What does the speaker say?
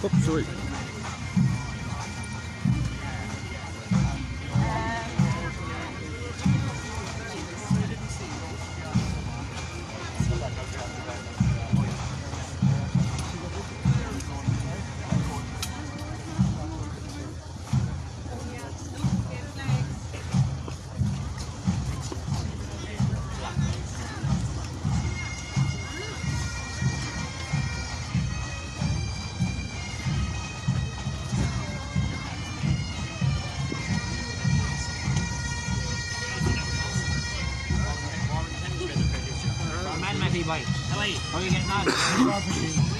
Top three. How are you getting on?